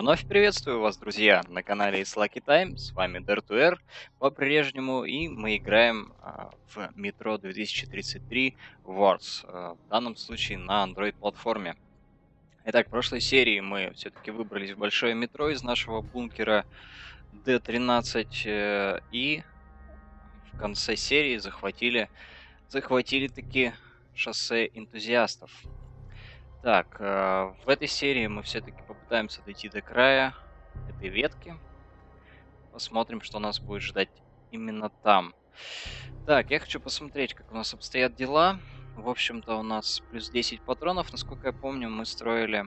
Вновь приветствую вас, друзья, на канале It's Lucky Time, с вами Dr2r по-прежнему, и мы играем в Metro 2033 Wars, в данном случае на Android-платформе. Итак, в прошлой серии мы все-таки выбрались в большое метро из нашего бункера D13, и в конце серии захватили таки шоссе энтузиастов. Так, в этой серии мы все-таки попытаемся дойти до края этой ветки. Посмотрим, что нас будет ждать именно там. Так, я хочу посмотреть, как у нас обстоят дела. В общем-то, у нас плюс 10 патронов. Насколько я помню, мы строили...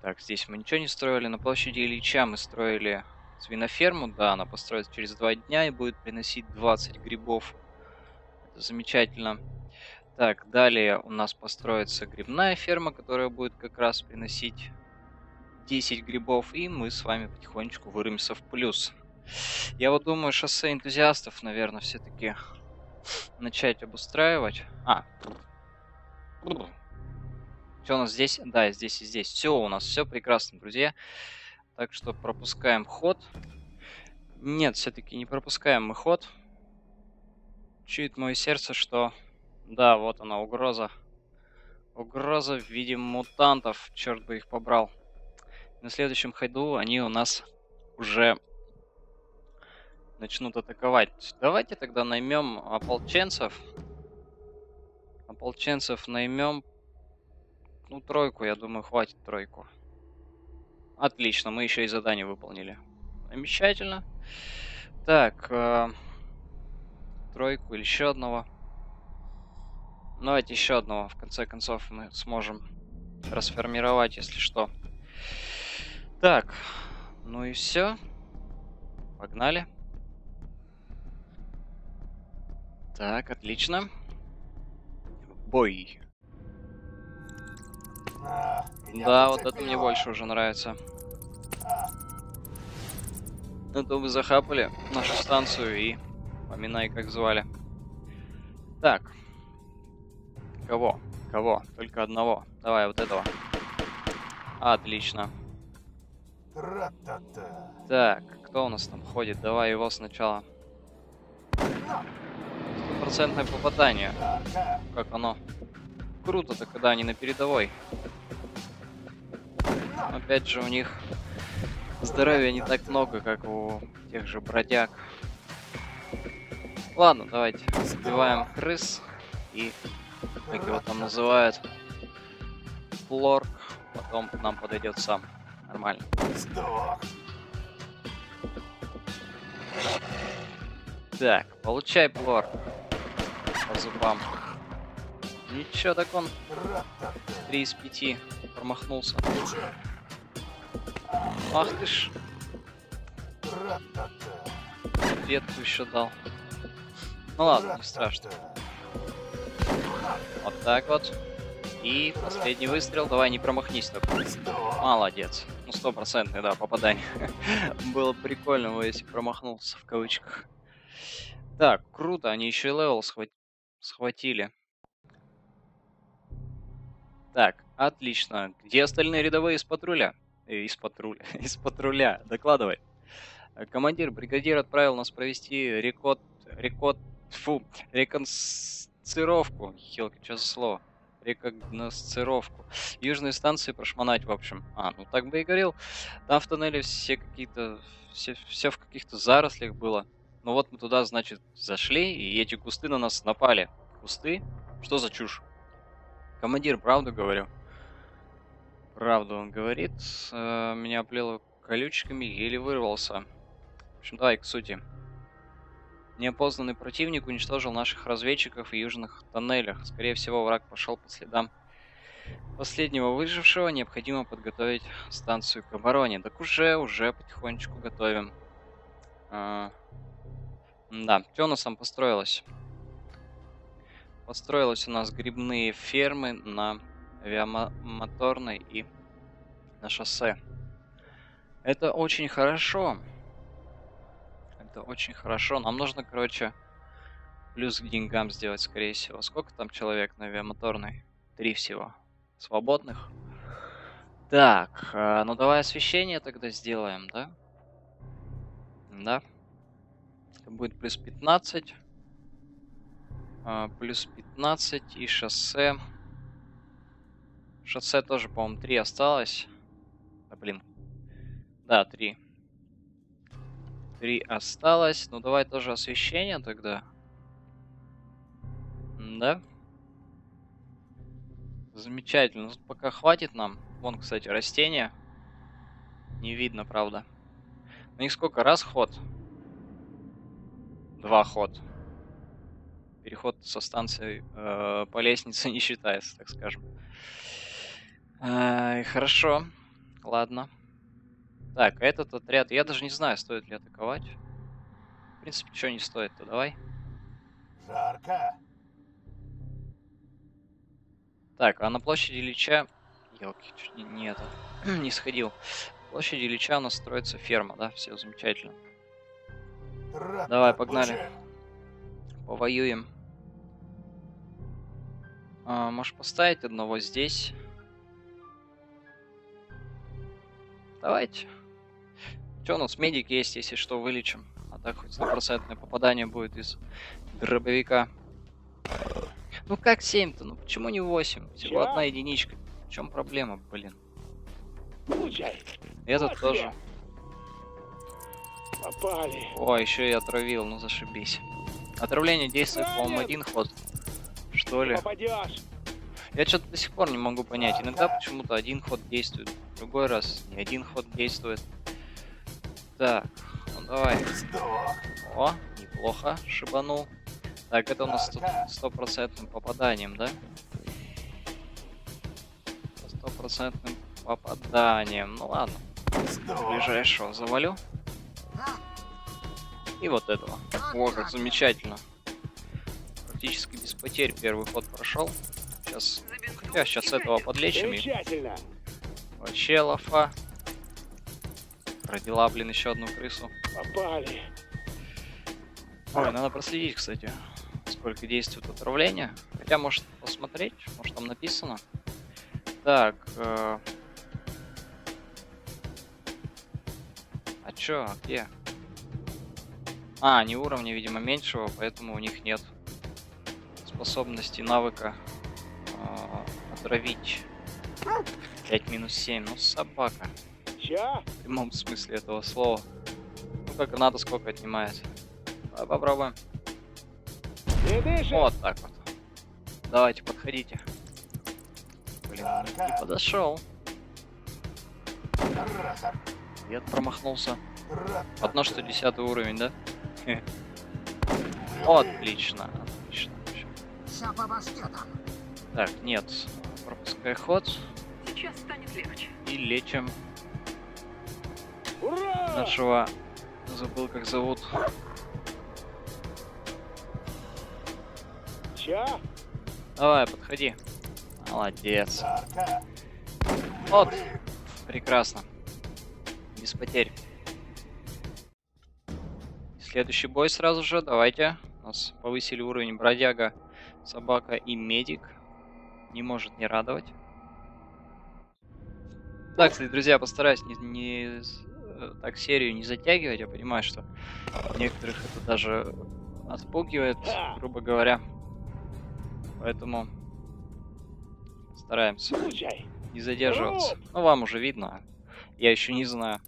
Так, здесь мы ничего не строили. На площади Ильича мы строили свиноферму. Да, она построится через 2 дня и будет приносить 20 грибов. Это замечательно. Так, далее у нас построится грибная ферма, которая будет как раз приносить 10 грибов, и мы с вами потихонечку вырвемся в плюс. Я вот думаю, шоссе энтузиастов, наверное, все-таки начать обустраивать. Что у нас здесь? Да, здесь и здесь. Все у нас, все прекрасно, друзья. Так что пропускаем ход. Нет, все-таки не пропускаем мы ход. Чует мое сердце, что... Да, вот она, угроза. Угроза в виде мутантов. Черт бы их побрал. На следующем ходу они у нас уже начнут атаковать. Давайте тогда наймем ополченцев. Ополченцев наймем. Ну, 3, я думаю, хватит 3. Отлично, мы еще и задание выполнили. Замечательно. Так, 3 или еще одного. Давайте еще одного, в конце концов, мы сможем расформировать, если что. Так, ну и все. Погнали. Так, отлично. Бой. Да, вот это мне больше уже нравится. Ну то вы захапали нашу станцию и поминай, как звали. Так. Кого? Кого? Только одного. Давай вот этого. Отлично. Так, кто у нас там ходит? Давай его сначала. 100% попадание. Как оно? Круто-то, когда они на передовой. Опять же, у них здоровья не так много, как у тех же бродяг. Ладно, давайте сбиваем крыс и... Как его там называют? Плорк. Потом к нам подойдет сам. Нормально. Так, получай, Плорк. По зубам. Ничего, так он 3 из 5 промахнулся. Ах ты ж. Ветку еще дал. Ну ладно, не страшно. Вот так вот. И последний выстрел. Давай, не промахнись только. Молодец. Ну, 100%, да, попадание. Было прикольно, если промахнулся, в кавычках. Так, круто. Они еще и левел схватили. Так, отлично. Где остальные рядовые из патруля? Из патруля. Докладывай. Командир, бригадир отправил нас провести рекогносцировку. Хилка, что за слово? Рекогносцировку. Южные станции прошмонать, в общем. Ну так бы и говорил. Там в тоннеле все какие-то... Все в каких-то зарослях было. Ну вот мы туда, значит, зашли, и эти кусты на нас напали. Кусты? Что за чушь? Командир, правду говорю. Правду он говорит. Меня оплело колючками, еле вырвался. В общем, давай к сути. Неопознанный противник уничтожил наших разведчиков в южных тоннелях. Скорее всего, враг пошел по следам последнего выжившего. Необходимо подготовить станцию к обороне. Так уже потихонечку готовим. Да, что у нас там построилось? Построились у нас грибные фермы на авиамоторной и на шоссе. Это очень хорошо. Это очень хорошо. Нам нужно, короче, плюс к деньгам сделать, скорее всего. Сколько там человек на авиамоторной? 3 всего. Свободных. Так, ну давай освещение тогда сделаем, да? Да. Это будет плюс 15. Плюс 15 и шоссе. Шоссе тоже, по-моему, 3 осталось. Да, блин. Да, 3. 3 осталось. Ну давай тоже освещение тогда. Да. Замечательно. Тут пока хватит нам. Вон, кстати, растения. Не видно, правда. На них сколько? Раз ход? 2 ход. Переход со станции по лестнице не считается, так скажем. Хорошо. Ладно. Так, этот отряд... Я даже не знаю, стоит ли атаковать. В принципе, ничего не стоит-то. Давай. Жарко. Так, а на площади Ильича... Ёлки, чуть не это... не сходил. На площади Ильича у нас строится ферма, да? Все замечательно. Давай, погнали. Повоюем. Можешь поставить одного здесь? Давайте. Чё, у нас медик есть, если что, вылечим. А так хоть стопроцентное попадание будет из дробовика. Ну как 7-то? Ну почему не 8? Всего одна единичка. В чем проблема, блин? Этот тоже. Попали. О, еще и отравил, ну зашибись. Отравление действует, по-моему, один ход. Что ли? Я что-то до сих пор не могу понять. Иногда почему-то один ход действует. В другой раз не один ход действует. Так, ну давай. О, неплохо шибанул. Так, это у нас тут 100% попаданием, да? 100% попаданием. Ну ладно. Ближайшего завалю. И вот этого. О, как замечательно. Практически без потерь первый ход прошел. Сейчас... Я сейчас этого подлечим. Вообще лафа. Родила, блин, еще одну крысу. Попали. Ой, надо проследить, кстати, сколько действует отравление. Хотя, может, посмотреть, может, там написано. Так. А чё, где? А, они уровня, видимо, меньшего, поэтому у них нет способности, навыка отравить. 5-7, ну собака. В прямом смысле этого слова. Ну как надо, сколько отнимает. Давай попробуем. Вот так вот. Давайте, подходите. Блин, не подошел. Дед промахнулся. Одно, что 10-й уровень, да? Отлично, отлично. Так, нет. Пропускай ход. Сейчас станет легче. И лечим. Ура! Нашего... Забыл, как зовут. Давай, подходи. Молодец. Вот. Прекрасно. Без потерь. Следующий бой сразу же. Давайте. У нас повысили уровень бродяга, собака и медик. Не может не радовать. Так, кстати, друзья, постараюсь так серию не затягивать. Я понимаю, что некоторых это даже отпугивает, грубо говоря. Поэтому стараемся не задерживаться. Ну, вам уже видно. Я еще не знаю.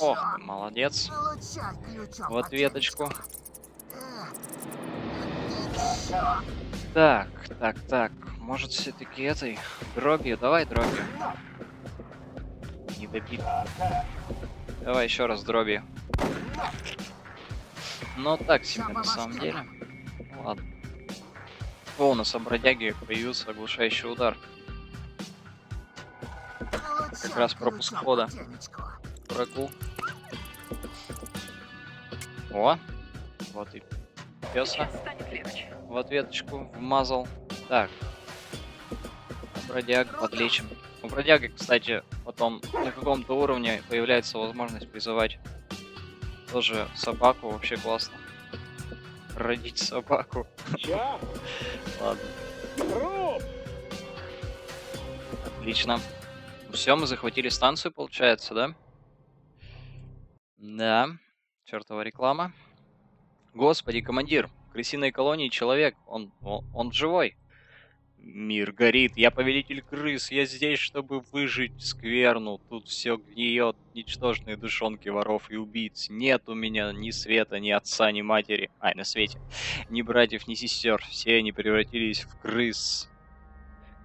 Ох, молодец. В ответочку. Так, так, так. Может, все-таки этой дробью? Давай дробью. Не добить. Давай еще раз дробью. Но так себе на самом деле. Ладно. О, у нас у бродяги появился оглушающий удар. Как раз пропуск хода. Врагу. О, вот и пёса. В ответочку вмазал. Так. Бродяга подлечим. У бродяги, кстати, потом на каком-то уровне появляется возможность призывать тоже собаку. Вообще классно. Родить собаку. Ладно. Отлично. Все, мы захватили станцию, получается, да? Да. Чертова реклама. Господи, командир. В крысиной колонии человек. Он живой. Мир горит. Я повелитель крыс. Я здесь, чтобы выжить скверну. Тут все гниет. Ничтожные душонки воров и убийц. Нет у меня ни света, ни отца, ни матери. Ай, на свете. Ни братьев, ни сестер. Все они превратились в крыс.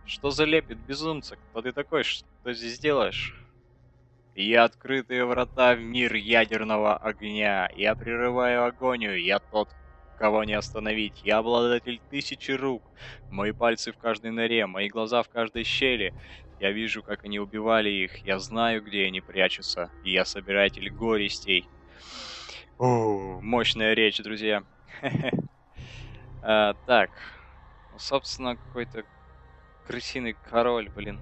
Что за лепет, безумца? Кто ты такой? Что здесь делаешь? Я открытые врата в мир ядерного огня. Я прерываю агонию. Я тот, кого не остановить. Я обладатель тысячи рук. Мои пальцы в каждой норе, мои глаза в каждой щели. Я вижу, как они убивали их. Я знаю, где они прячутся. И я собиратель горестей. О, мощная речь, друзья. Так. Собственно, какой-то крысиный король, блин.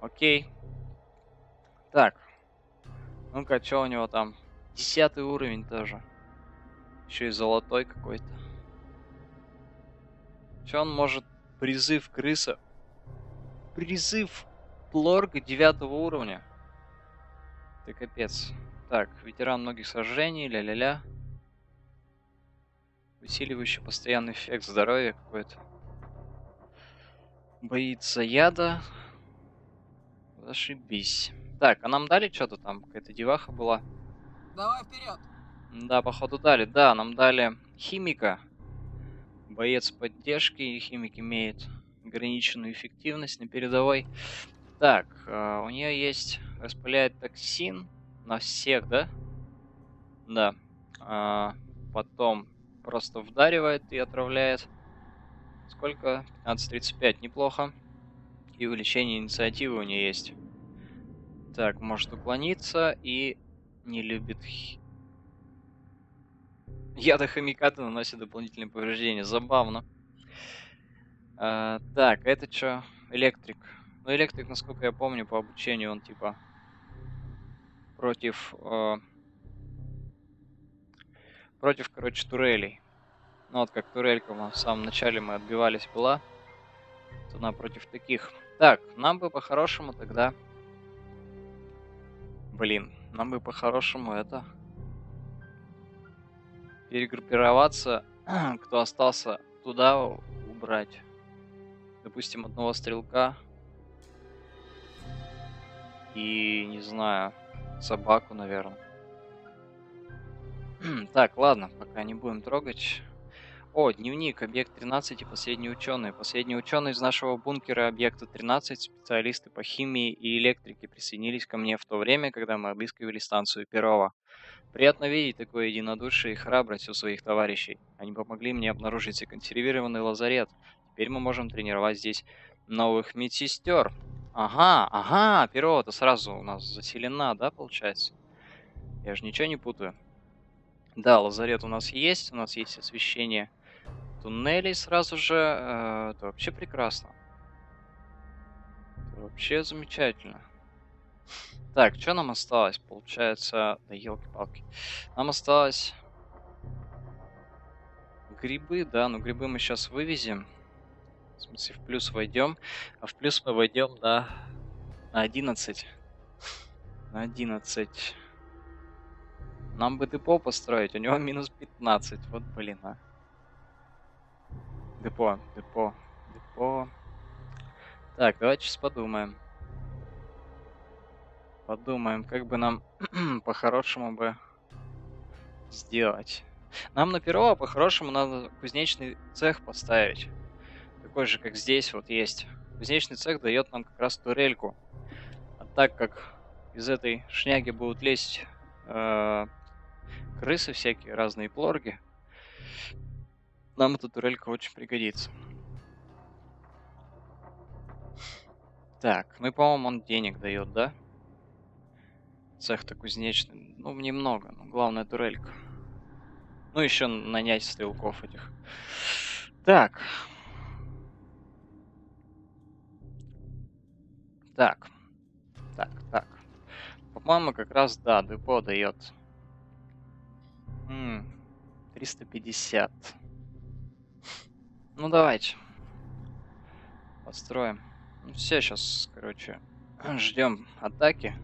Окей. Так. Ну-ка, что у него там? 10-й уровень тоже. Еще и золотой какой-то. Что он может? Призыв крыса. Призыв плорга 9-го уровня. Ты капец. Так, ветеран многих сражений, ля-ля-ля. Усиливающий постоянный эффект здоровья какой-то. Боится яда. Зашибись. Так, а нам дали что-то там? Какая-то деваха была. Давай вперед. Да, походу дали. Да, нам дали химика. Боец поддержки, и химик имеет ограниченную эффективность на передовой. Так, у нее есть... Распыляет токсин на всех, да? Да. Потом просто вдаривает и отравляет. Сколько? 15-35, неплохо. И увеличение инициативы у нее есть. Так, может уклониться и не любит... Яда химиката наносит дополнительные повреждения. Забавно. Так, это что? Электрик. Ну, электрик, насколько я помню, по обучению он типа против... против, короче, турелей. Ну, вот как турелька в самом начале мы отбивались была. Вот она против таких. Так, нам бы по-хорошему тогда... Блин, нам бы по-хорошему это... перегруппироваться, кто остался туда, убрать. Допустим, одного стрелка. И, не знаю, собаку, наверное. Так, ладно, пока не будем трогать. О, дневник, объект 13 и последний ученый. Последний ученый из нашего бункера объекта 13, специалисты по химии и электрике, присоединились ко мне в то время, когда мы обыскивали станцию Перово. Приятно видеть такое единодушие и храбрость у своих товарищей. Они помогли мне обнаружить законсервированный лазарет. Теперь мы можем тренировать здесь новых медсестер. Ага, ага, Перово-то сразу у нас заселена, да, получается? Я же ничего не путаю. Да, лазарет у нас есть освещение. Туннелей сразу же, это вообще прекрасно. Это вообще замечательно. Так, что нам осталось? Получается, да елки-палки. Нам осталось грибы, да, но грибы мы сейчас вывезем. В смысле, в плюс войдем. А в плюс мы войдем, да, на 11. На 11. Нам бы депо построить, у него минус 15. Вот, блин, а. Депо, депо, депо. Так, давайте сейчас подумаем. Подумаем, как бы нам по-хорошему бы сделать. Нам на Перово по-хорошему надо кузнечный цех поставить. Такой же, как здесь вот есть. Кузнечный цех дает нам как раз турельку. А так как из этой шняги будут лезть крысы всякие, разные плорги, нам эта турелька очень пригодится. Так, ну и, по-моему, он денег дает, да? Цех-то кузнечный. Ну, немного, но главное турелька. Ну, еще нанять стрелков этих. Так. Так. Так, так. По-моему, как раз, да, депо дает. 350. Ну, давайте. Построим. Все сейчас, короче, ждем атаки.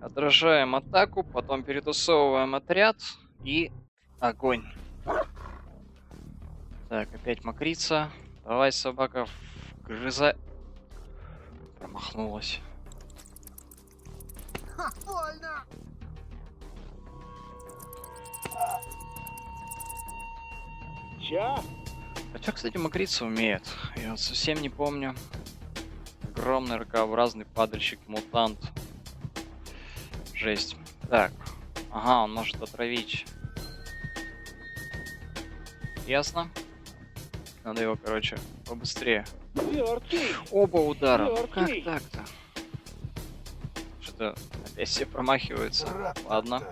Отражаем атаку, потом перетусовываем отряд и огонь. Так, опять мокрица. Давай, собака, вгрызай. Промахнулась. Больно. Чё? А чё, кстати, мокрица умеет? Я вот совсем не помню. Огромный ракообразный падальщик-мутант. Жесть. Так. Ага, он может отравить. Ясно. Надо его, короче, побыстрее. Оба удара. Как так-то? Что-то опять все промахиваются. Ладно.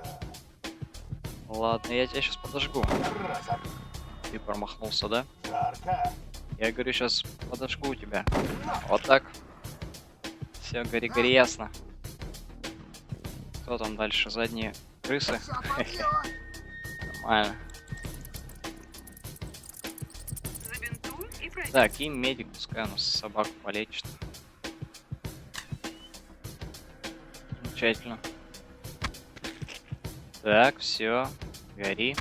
Ладно, я тебя сейчас подожгу. Ты промахнулся, да? Я говорю, сейчас подожгу тебя. Вот так. Все, гори-гори, ясно. Кто там дальше? Задние крысы? Нормально. Так, и медик, пускай у нас собаку полечит. Замечательно. Так, все, гори.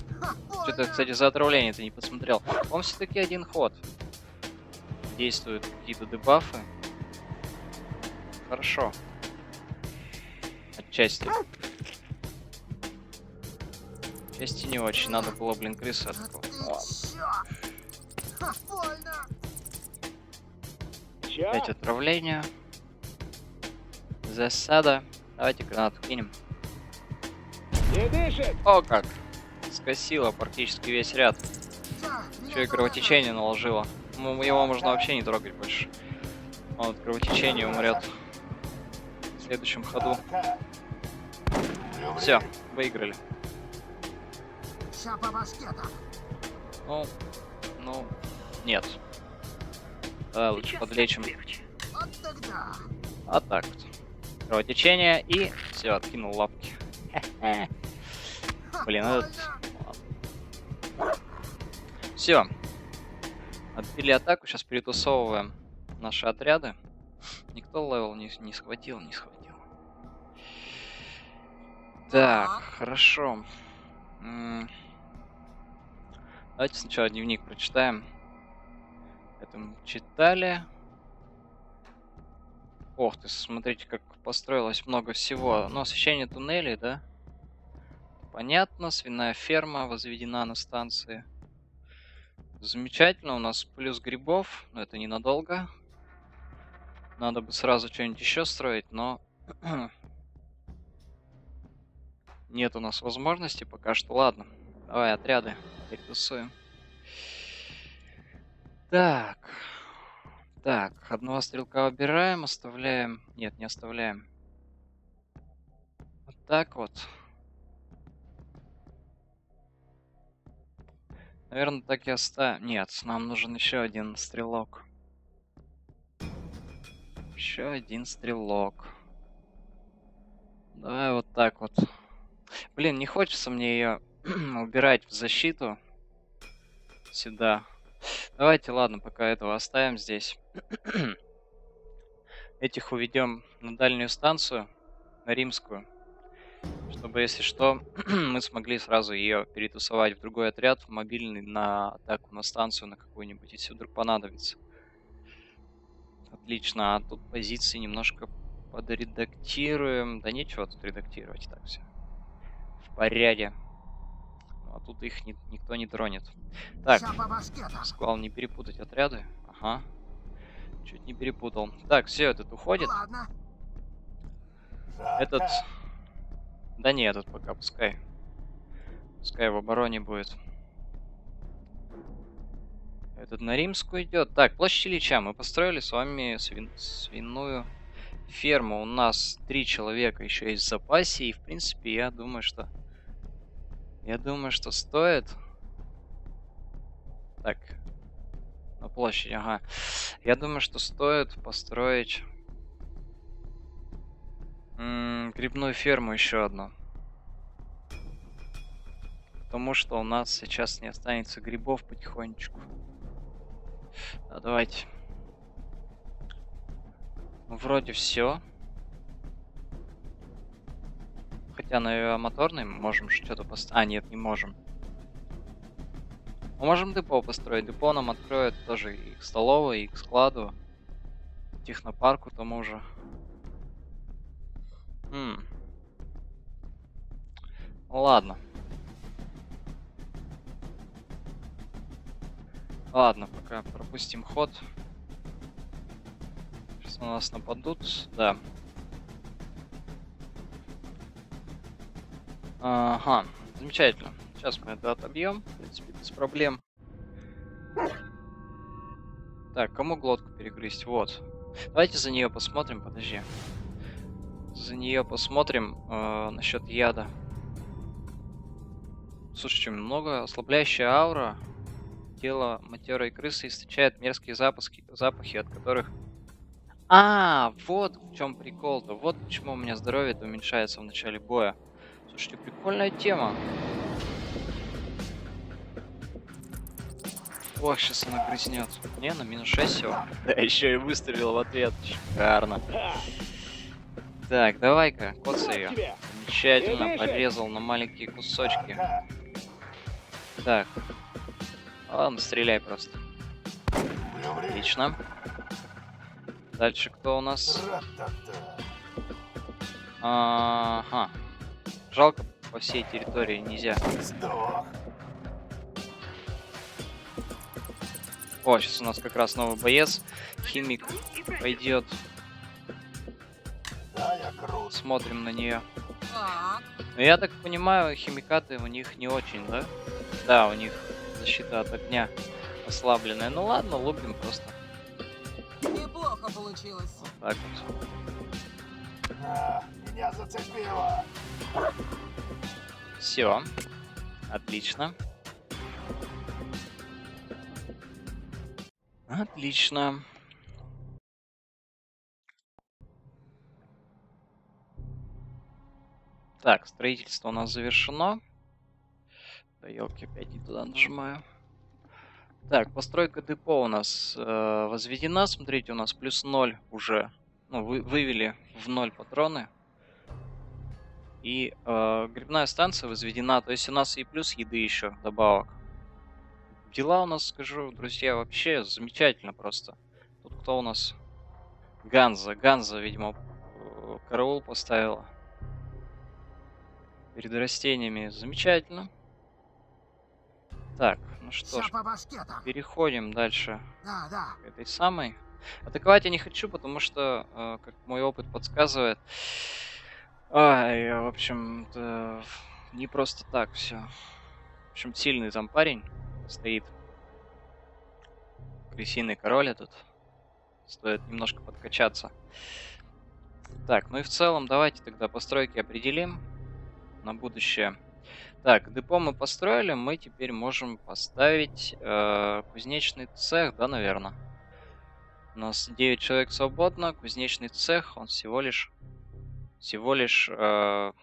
Что-то, кстати, за отравление ты не посмотрел. Он все-таки один ход. Действуют какие-то дебафы. Хорошо. Отчасти. Отчасти не очень. Надо было, блин, крысы открыть. Опять отравление. Засада. Давайте гранату кинем. О как! Скосило практически весь ряд. Еще и кровотечение наложило. Его можно вообще не трогать больше. Он от кровотечения умрет. В следующем ходу. Все, выиграли. Ну, нет. Да, лучше подлечим. А так вот. Кровотечение и все, откинул лапки. Блин, этот... Все. Отбили атаку, сейчас перетусовываем наши отряды. Никто левел не схватил. Так, хорошо. Давайте сначала дневник прочитаем. Это мы читали. Ох ты, смотрите, как построилось много всего. Но освещение туннелей, да? Понятно, свиная ферма возведена на станции. Замечательно, у нас плюс грибов, но это ненадолго. Надо бы сразу что-нибудь еще строить, но... Нет у нас возможности пока что. Ладно, давай отряды перетусуем. Так. Так, одного стрелка убираем, оставляем. Нет, не оставляем. Вот так вот. Наверное, так и оставим. Нет, нам нужен еще один стрелок. Еще один стрелок. Давай вот так вот. Блин, не хочется мне ее убирать в защиту. Сюда. Давайте, ладно, пока этого оставим здесь. Этих уведем на дальнюю станцию, на римскую, чтобы, если что, мы смогли сразу ее перетусовать в другой отряд, в мобильный, на атаку на станцию, на какую-нибудь, если вдруг понадобится. Отлично, а тут позиции немножко подредактируем. Да нечего тут редактировать, так все. В порядке. А тут их никто не тронет. Так, сказал не перепутать отряды. Ага. Чуть не перепутал. Так, все, этот уходит. Ладно. Этот... Да не, этот пока, пускай. Пускай в обороне будет. Этот на римскую идет. Так, площадь Ильича. Мы построили с вами свиную ферму. У нас 3 человека еще есть в запасе. И, в принципе, я думаю, что... стоит. Так. На площади, ага. Я думаю, что стоит построить грибную ферму еще одну. Потому что у нас сейчас не останется грибов потихонечку. А давайте. Вроде все. Хотя на моторной можем что-то поставить. А, нет, не можем. Мы можем депо построить. Депо нам откроет тоже и к столовой, и к складу. Технопарку тому же. Ладно. Ладно, пока пропустим ход. Сейчас на нас нападут. Да. Ага, замечательно. Сейчас мы это отобьем, в принципе, без проблем. Так, кому глотку перегрызть? Вот. Давайте за нее посмотрим, подожди. За нее посмотрим насчет яда. Слушайте, много ослабляющая аура. Тело матерой крысы источает мерзкие запахи, от которых... А, вот в чем прикол-то. Вот почему у меня здоровье уменьшается в начале боя. Слушайте, прикольная тема. Ох, сейчас она грызнет. Не, на минус 6 всего. Да, еще и выставил в ответ. Шикарно. Так, давай-ка, коцай ее. Замечательно, порезал на маленькие кусочки. Так. Ладно, стреляй просто. Отлично. Дальше кто у нас? Ага. Жалко, по всей территории нельзя. О, сейчас у нас как раз новый боец. Химик пойдет. Смотрим на нее. Но я так понимаю, химикаты у них не очень, да? Да, у них защита от огня ослабленная. Ну ладно, лупим просто. Неплохо получилось. Вот так вот. Меня зацепило. Все. Отлично. Отлично. Так, строительство у нас завершено. Да, елки, опять не туда нажимаю. Так, постройка депо у нас возведена. Смотрите, у нас плюс 0 уже. Ну, вывели в 0 патроны. И грибная станция возведена. То есть у нас и плюс еды еще добавок. Дела у нас, скажу, друзья, вообще замечательно просто. Тут кто у нас? Ганза. Ганза, видимо, караул поставила. Перед растениями. Замечательно. Так, ну что ж, переходим дальше к этой самой. Атаковать я не хочу, потому что, как мой опыт подсказывает, я, в общем-то, не просто так все. В общем, сильный там парень стоит. Крысиный король этот. Стоит немножко подкачаться. Так, ну и в целом давайте тогда постройки определим на будущее. Так, депо мы построили, мы теперь можем поставить кузнечный цех, да, наверное. У нас 9 человек свободно, кузнечный цех, он всего лишь 6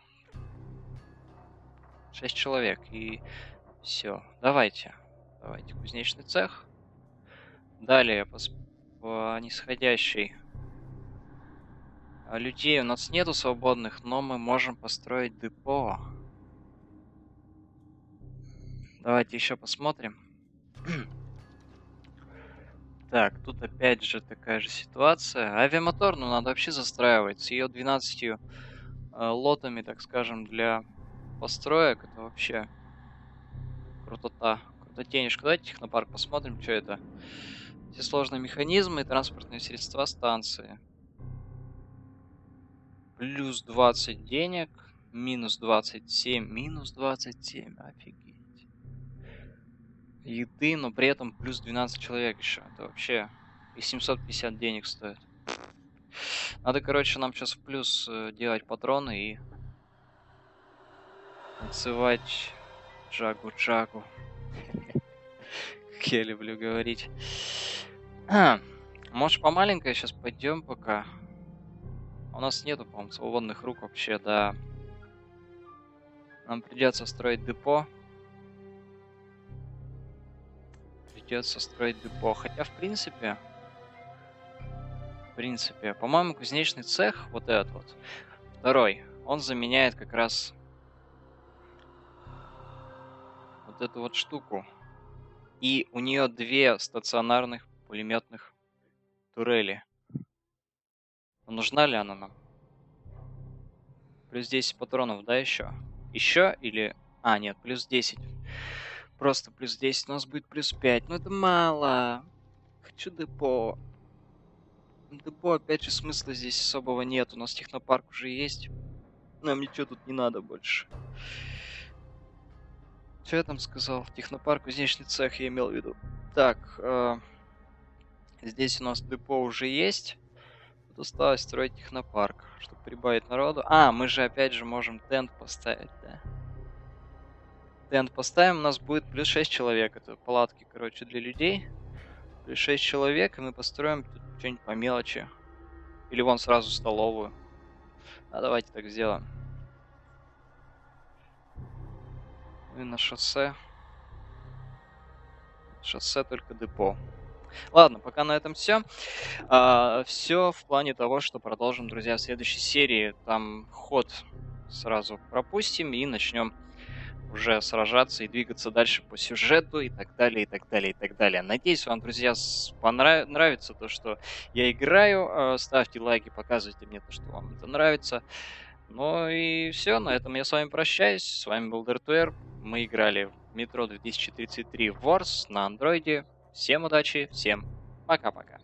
человек. И все, давайте кузнечный цех. Далее по нисходящей. Людей у нас нету свободных, но мы можем построить депо. Давайте еще посмотрим. Так, тут опять же такая же ситуация. Авиамотор, ну, надо вообще застраивать. С ее 12 лотами, так скажем, для построек. Это вообще крутота. Крутотенежка. Давайте технопарк посмотрим, что это. Все сложные механизмы и транспортные средства станции. Плюс 20 денег. Минус 27. Минус 27. Офигеть. Еды, но при этом плюс 12 человек еще. Это вообще и 750 денег стоит. Надо, короче, нам сейчас в плюс делать патроны и танцевать джагу-джагу. Как я люблю говорить. Может, по маленькой сейчас пойдем пока. У нас нету, по-моему, свободных рук вообще, да. Нам придется строить депо. Придется строить депо. Хотя, в принципе, в принципе. По-моему, кузнечный цех, вот этот вот, второй, он заменяет как раз вот эту вот штуку. И у нее две стационарных пулеметных турели. Но нужна ли она нам? Плюс 10 патронов, да, еще? Еще или... А, нет, плюс 10. Просто плюс 10, у нас будет плюс 5. Ну это мало. Хочу депо. Депо, опять же, смысла здесь особого нет. У нас технопарк уже есть. Нам ничего тут не надо больше. Что я там сказал? Технопарк, кузнечный цех я имел в виду. Так, здесь у нас депо уже есть. Тут осталось строить технопарк, чтобы прибавить народу. А, мы же опять же можем тент поставить, да. Тент поставим, у нас будет плюс 6 человек. Это палатки, короче, для людей. Плюс 6 человек, и мы построим тут что-нибудь по мелочи. Или вон сразу столовую. А давайте так сделаем. И на шоссе. Шоссе только депо. Ладно, пока на этом все. Все в плане того, что продолжим, друзья, в следующей серии. Там ход сразу пропустим и начнем уже сражаться и двигаться дальше по сюжету и так далее, и так далее, и так далее. Надеюсь, вам, друзья, нравится то, что я играю. Ставьте лайки, показывайте мне то, что вам это нравится. Ну и все, на этом я с вами прощаюсь. С вами был Dr2r. Мы играли в Metro 2033 Wars на андроиде. Всем удачи, всем пока-пока.